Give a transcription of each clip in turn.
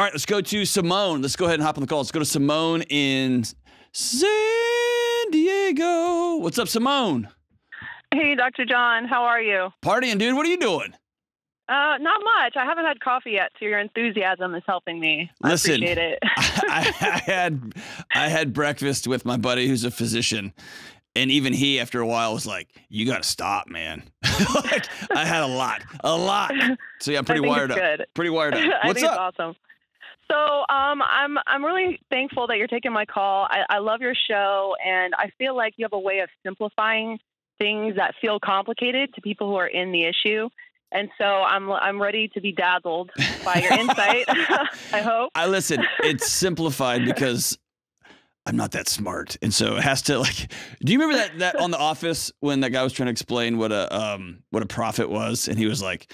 All right, let's go to Simone. Let's go ahead and hop on the call. Let's go to Simone in San Diego. What's up, Simone? Hey, Dr. John. How are you? Partying, dude. What are you doing? Not much. I haven't had coffee yet, so your enthusiasm is helping me. Listen, I appreciate it. I had breakfast with my buddy who's a physician, and even he, after a while, was like, "You got to stop, man." Like, I had a lot. So yeah, I'm pretty wired up. Good. Pretty wired up. What's I think up? It's awesome. So I'm really thankful that you're taking my call. I love your show, and I feel like you have a way of simplifying things that feel complicated to people who are in the issue. And so I'm ready to be dazzled by your insight. I hope. I listen. It's simplified because I'm not that smart, and so it has to like. Do you remember that on The Office when that guy was trying to explain what a prophet was, and he was like,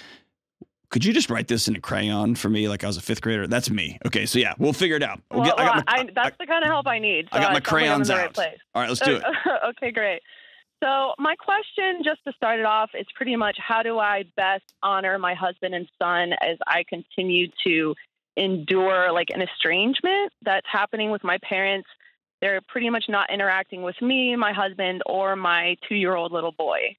"Could you just write this in a crayon for me, like I was a fifth grader?" That's me. Okay, so yeah, we'll figure it out. That's the kind of help I need. So I got my crayons out. Right. All right, let's do it. Okay, great. So my question, just to start it off, is pretty much how do I best honor my husband and son as I continue to endure like an estrangement that's happening with my parents? They're pretty much not interacting with me, my husband, or my 2-year-old little boy.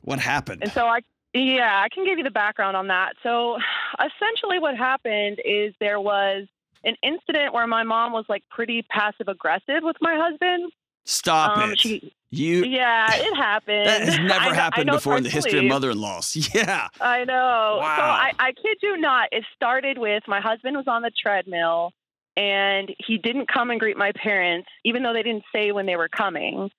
What happened? And so I can give you the background on that. So essentially what happened is there was an incident where my mom was like pretty passive aggressive with my husband. Stop it. Yeah, it happened. That has never happened before in the history of mother-in-laws. Yeah. I know. Wow. So I kid you not, it started with my husband was on the treadmill and he didn't come and greet my parents, even though they didn't say when they were coming.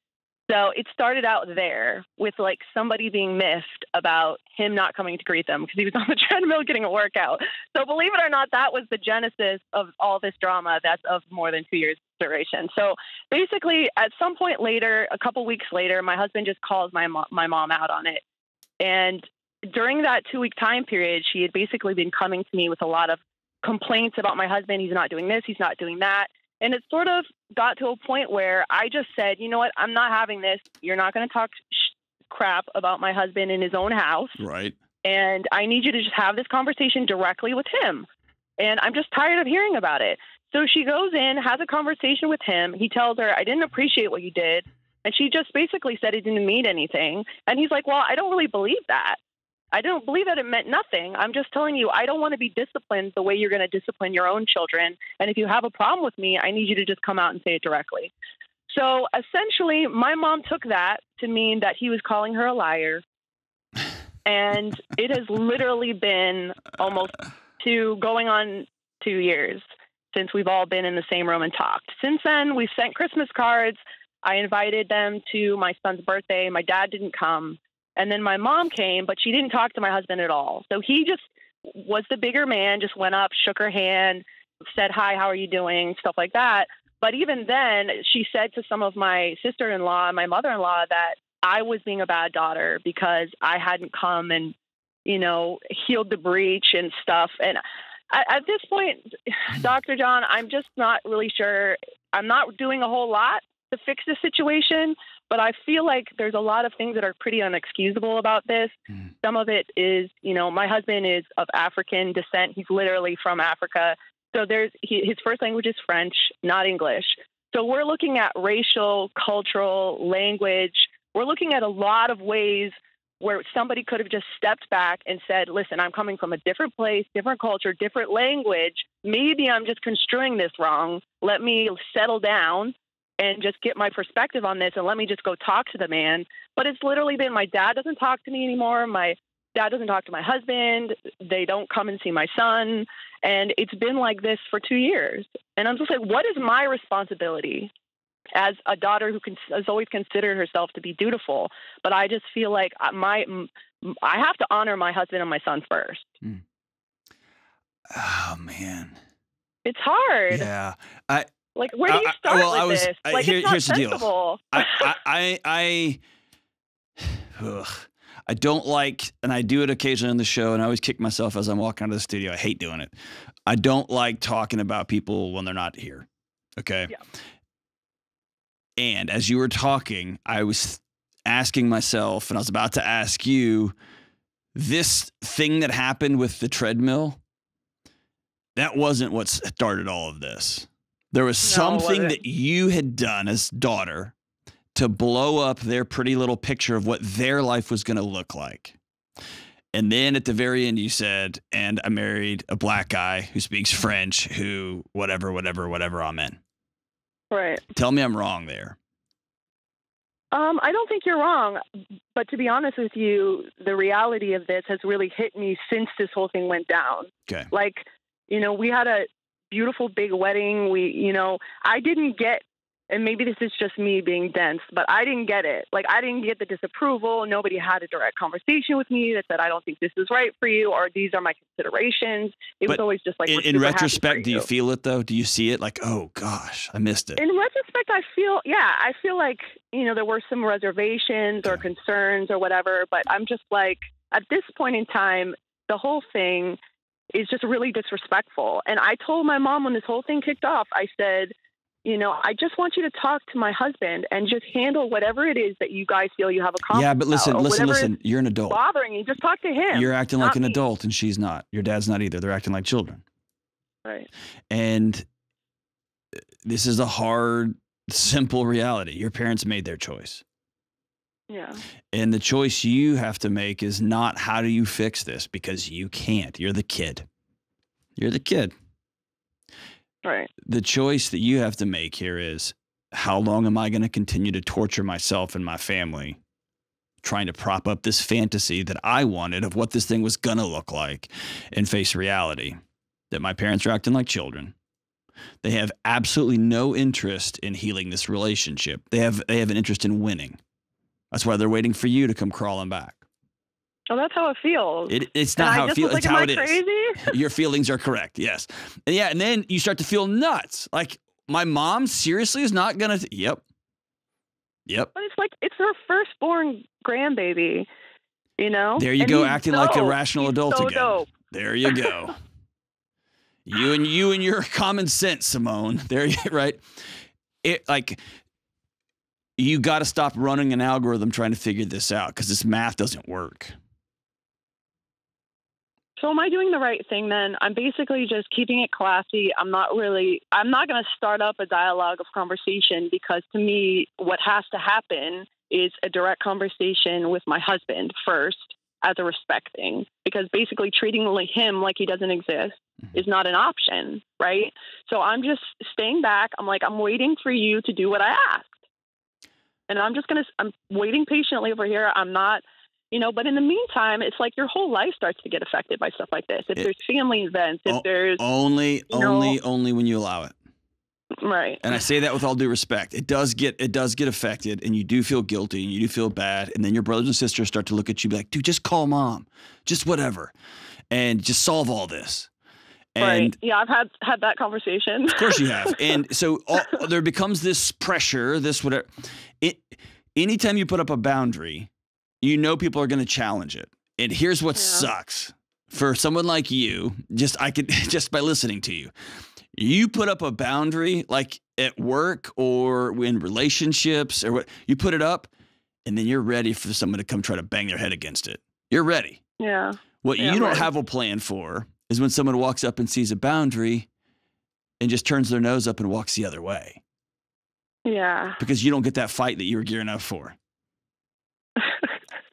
So it started out there with like somebody being miffed about him not coming to greet them because he was on the treadmill getting a workout. So believe it or not, that was the genesis of all this drama that's of more than 2 years duration. So basically at some point later, a couple weeks later, my husband just calls my mom out on it. And during that 2-week time period, she had basically been coming to me with a lot of complaints about my husband. He's not doing this. He's not doing that. And it sort of got to a point where I just said, you know what, I'm not having this. You're not going to talk crap about my husband in his own house. Right. And I need you to just have this conversation directly with him. And I'm just tired of hearing about it. So she goes in, has a conversation with him. He tells her, I didn't appreciate what you did. And she just basically said it didn't mean anything. And he's like, well, I don't really believe that. I don't believe that it meant nothing. I'm just telling you, I don't want to be disciplined the way you're going to discipline your own children. And if you have a problem with me, I need you to just come out and say it directly. So essentially, my mom took that to mean that he was calling her a liar. And it has literally been almost going on 2 years since we've all been in the same room and talked. Since then, we've sent Christmas cards. I invited them to my son's birthday. My dad didn't come. And then my mom came, but she didn't talk to my husband at all. So he just was the bigger man, just went up, shook her hand, said, hi, how are you doing? Stuff like that. But even then, she said to some of my sister-in-law and my mother-in-law that I was being a bad daughter because I hadn't come and, you know, healed the breach and stuff. And at this point, Dr. John, I'm just not really sure. I'm not doing a whole lot to fix the situation. But I feel like there's a lot of things that are pretty unexcusable about this. Mm. Some of it is, you know, my husband is of African descent. He's literally from Africa. So his first language is French, not English. So we're looking at racial, cultural, language. We're looking at a lot of ways where somebody could have just stepped back and said, listen, I'm coming from a different place, different culture, different language. Maybe I'm just construing this wrong. Let me settle down and just get my perspective on this and let me just go talk to the man. But it's literally been my dad doesn't talk to me anymore. My dad doesn't talk to my husband. They don't come and see my son. And it's been like this for 2 years. And I'm just like, what is my responsibility as a daughter who has always considered herself to be dutiful? But I just feel like I have to honor my husband and my son first. Mm. Oh, man. It's hard. Yeah. Like, where do you start with this? Like, here's the deal. I don't like, and I do it occasionally on the show, and I always kick myself as I'm walking out of the studio. I hate doing it. I don't like talking about people when they're not here. Okay? Yeah. And as you were talking, I was asking myself, and I was about to ask you, this thing that happened with the treadmill, that wasn't what started all of this. There was something that you had done as daughter to blow up their pretty little picture of what their life was going to look like. And then at the very end, you said, and I married a black guy who speaks French, who whatever, whatever, whatever, amen. Right. Tell me I'm wrong there. I don't think you're wrong. But to be honest with you, the reality of this has really hit me since this whole thing went down. Okay. Like, you know, we had a beautiful big wedding. We, you know, I didn't get, and maybe this is just me being dense, but I didn't get it. Like, I didn't get the disapproval. Nobody had a direct conversation with me that said, I don't think this is right for you, or these are my considerations. It was always just like, in retrospect, do you feel it though? Do you see it? Like, oh gosh, I missed it. In retrospect, I feel, yeah, I feel like, you know, there were some reservations or concerns or whatever, but I'm just like, at this point in time, the whole thing is just really disrespectful. And I told my mom when this whole thing kicked off, I said, you know, I just want you to talk to my husband and just handle whatever it is that you guys feel you have a conflict. Yeah, but listen, you're an adult. Bothering you, just talk to him. You're acting like an adult and she's not. Your dad's not either. They're acting like children. Right. And this is a hard, simple reality. Your parents made their choice. Yeah. And the choice you have to make is not how do you fix this, because you can't. You're the kid. You're the kid. Right. The choice that you have to make here is, how long am I going to continue to torture myself and my family trying to prop up this fantasy that I wanted of what this thing was going to look like, and face reality that my parents are acting like children. They have absolutely no interest in healing this relationship. They have an interest in winning. That's why they're waiting for you to come crawling back. Oh, that's how it feels. It's not how it feels. It's how it is. Your feelings are correct. Yes. And yeah. And then you start to feel nuts. Like, my mom seriously is not going to. Yep. Yep. But it's like, it's her firstborn grandbaby, you know? There you go. Acting like a rational adult again. There you go. you and your common sense, Simone. There you right. You got to stop running an algorithm trying to figure this out, because this math doesn't work. So am I doing the right thing then? I'm basically just keeping it classy. I'm not going to start up a dialogue of conversation, because to me, what has to happen is a direct conversation with my husband first, as a respect thing, because basically treating him like he doesn't exist is not an option. Right. So I'm just staying back. I'm like, I'm waiting for you to do what I ask. And I'm waiting patiently over here. I'm not, you know, but in the meantime, it's like your whole life starts to get affected by stuff like this. If there's family events, if there's only when you allow it. Right. And I say that with all due respect. It does get affected, and you do feel guilty and you do feel bad. And then your brothers and sisters start to look at you and be like, dude, just call mom, just whatever. And just solve all this. And right. Yeah, I've had that conversation. Of course you have. And so there becomes this pressure, this whatever. Anytime you put up a boundary, you know people are going to challenge it. And here's what sucks for someone like you, just by listening to you. You put up a boundary, like at work or in relationships or what, you put it up, and then you're ready for someone to come try to bang their head against it. You're ready. Yeah. What you don't have a plan for is when someone walks up and sees a boundary and just turns their nose up and walks the other way. Yeah. Because you don't get that fight that you were gearing up for.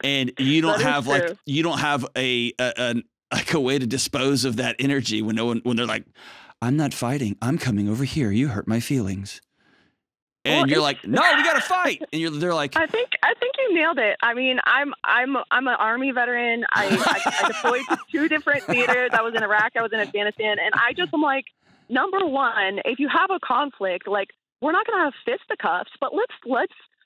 And you don't have like, you don't have a way to dispose of that energy when when they're like, I'm not fighting. I'm coming over here. You hurt my feelings. And you're like, no, we got to fight. And they're like, I think you nailed it. I mean, I'm an Army veteran. I deployed to 2 different theaters. I was in Iraq. I was in Afghanistan. And I just am like, number one, if you have a conflict, like, we're not going to have fisticuffs, but let's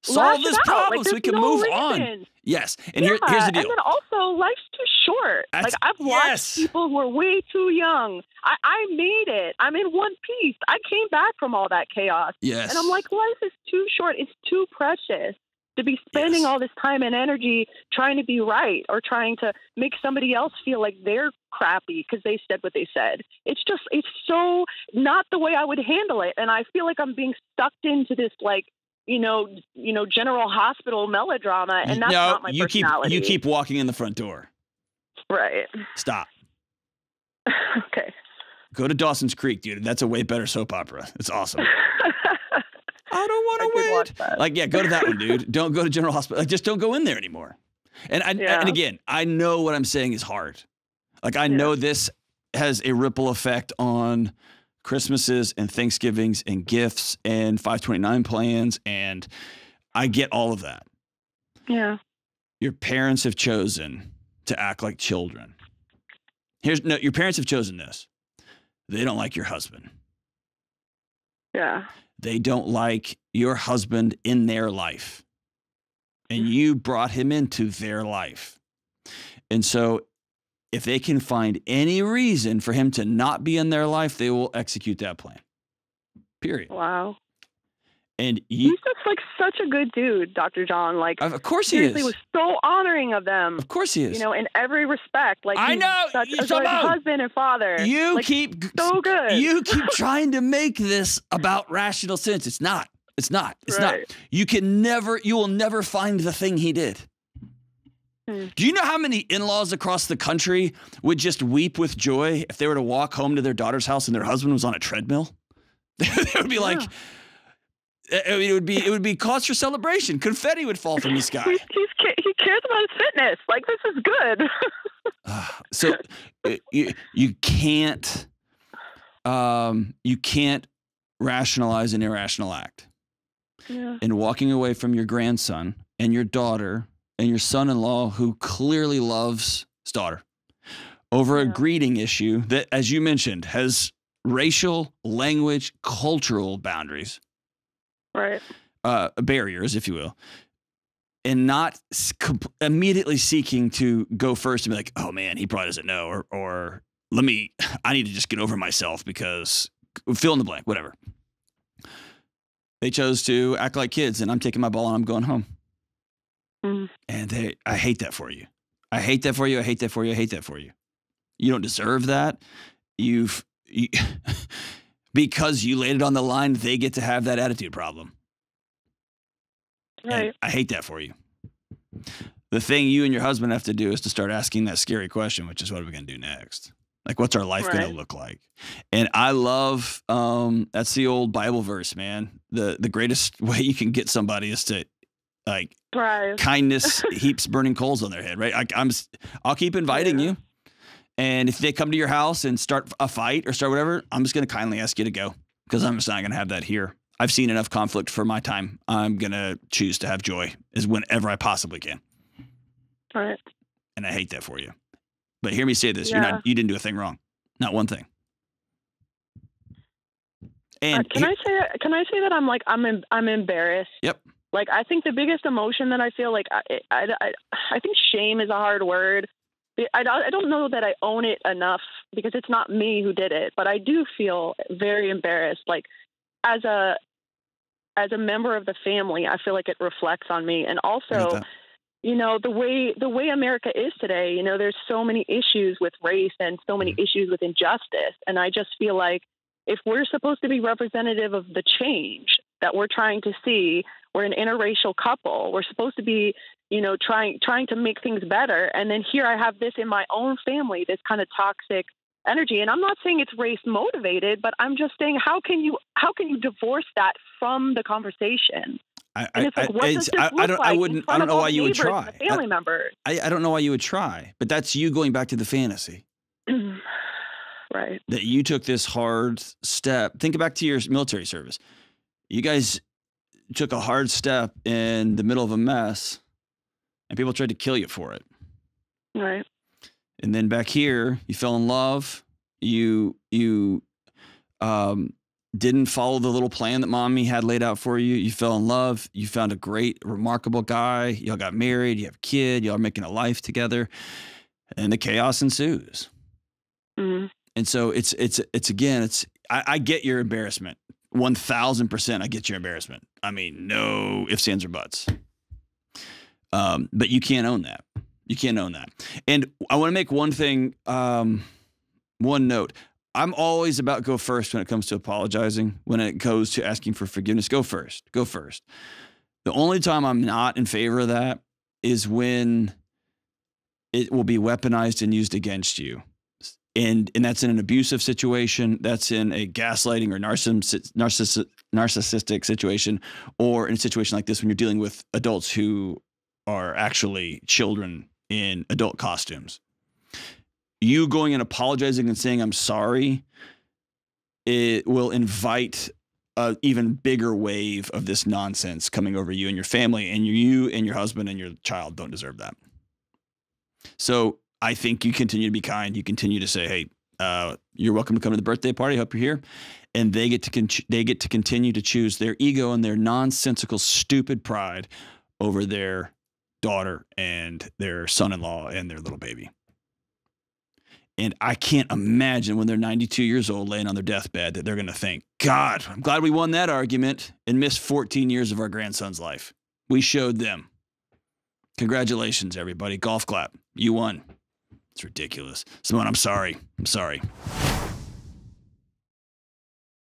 solve this problem, like, so we can move on. Yes. And here's the deal. And then also, life's too short. I've watched people who are way too young. I made it. I'm in one piece. I came back from all that chaos. Yes. And I'm like, life is too short. It's too precious to be spending all this time and energy trying to be right or trying to make somebody else feel like they're crappy because they said what they said. It's just, it's so not the way I would handle it. And I feel like I'm being sucked into this, like, you know, General Hospital melodrama, and that's not my personality. You keep walking in the front door. Right. Stop. Okay. Go to Dawson's Creek, dude. That's a way better soap opera. It's awesome. I don't want to wait. Like, yeah, go to that one, dude. Don't go to General Hospital. Like, just don't go in there anymore. And and again, I know what I'm saying is hard. Like, I know this has a ripple effect on Christmases and Thanksgivings and gifts and 529 plans, and I get all of that. Yeah. Your parents have chosen to act like children. Your parents have chosen this. They don't like your husband. Yeah. They don't like your husband in their life. And you brought him into their life. And so if they can find any reason for him to not be in their life, they will execute that plan. Period. Wow. And he's just like such a good dude, Dr. John. Like, of course he is. He was so honoring of them. Of course he is. You know, in every respect. Like, I know, such a good husband and father. You like, so good. You keep trying to make this about rational sense. It's not. It's not. It's not. You can never. You will never find the thing he did. Do you know how many in-laws across the country would just weep with joy if they were to walk home to their daughter's house and their husband was on a treadmill? They would be like. It would be cause for celebration. Confetti would fall from the sky. He cares about his fitness. Like, this is good. So you can't rationalize an irrational act. Yeah. And walking away from your grandson and your daughter and your son-in-law, who clearly loves his daughter, over a greeting issue that, as you mentioned, has racial, language, cultural boundaries. Right. Barriers, if you will, and not immediately seeking to go first and be like, oh man, he probably doesn't know, or I need to just get over myself because fill in the blank, whatever. They chose to act like kids, and I'm taking my ball and I'm going home. And I hate that for you. I hate that for you. I hate that for you. I hate that for you. You don't deserve that. You because you laid it on the line, they get to have that attitude problem. Right. And I hate that for you. The thing you and your husband have to do is to start asking that scary question, which is, what are we going to do next? Like, what's our life going to look like? And I love, that's the old Bible verse, man. The greatest way you can get somebody is to, like, kindness heaps burning coals on their head, right? I'll keep inviting you. And if they come to your house and start a fight or start whatever, I'm just going to kindly ask you to go, because I'm just not going to have that here. I've seen enough conflict for my time. I'm going to choose to have joy whenever I possibly can. All right. And I hate that for you. But hear me say this. Yeah. You didn't do a thing wrong. Not one thing. And can I say that I'm embarrassed? Yep. Like, I think the biggest emotion that I feel like, I think shame is a hard word. I don't know that I own it enough, because it's not me who did it, but I do feel very embarrassed. Like, as a member of the family, I feel like it reflects on me. And also, you know, the way America is today, you know, there's so many issues with race and so many issues with injustice. And I just feel like if we're supposed to be representative of the change that we're trying to see, we're an interracial couple, we're supposed to be, you know, trying to make things better. And then here I have this in my own family, this kind of toxic energy. And I'm not saying it's race motivated, but I'm just saying, how can you divorce that from the conversation? I don't know why you would try. Family members. I don't know why you would try, but that's you going back to the fantasy. Right. That you took this hard step. Think back to your military service. You guys took a hard step in the middle of a mess, and people tried to kill you for it. Right. And then back here, you fell in love. You didn't follow the little plan that mommy had laid out for you. You fell in love. You found a great, remarkable guy. Y'all got married. You have a kid. Y'all are making a life together. And the chaos ensues. And so I get your embarrassment. 1000%. I get your embarrassment. I mean, no ifs, ands, or buts. But you can't own that. You can't own that. And I want to make one note. I'm always about go first when it comes to apologizing. When it goes to asking for forgiveness, go first. Go first. The only time I'm not in favor of that is when it will be weaponized and used against you. And that's in an abusive situation, that's in a gaslighting or narcissistic situation, or in a situation like this when you're dealing with adults who are actually children in adult costumes. You going and apologizing and saying, I'm sorry, it will invite an even bigger wave of this nonsense coming over you and your family, and you and your husband and your child don't deserve that. So I think you continue to be kind. You continue to say, hey, you're welcome to come to the birthday party. Hope you're here. And they get to continue to choose their ego and their nonsensical, stupid pride over their daughter and their son-in-law and their little baby. And I can't imagine when they're 92 years old laying on their deathbed that they're going to think, God, I'm glad we won that argument and missed 14 years of our grandson's life. We showed them. Congratulations, everybody. Golf clap. You won. It's ridiculous. Simone, I'm sorry. I'm sorry.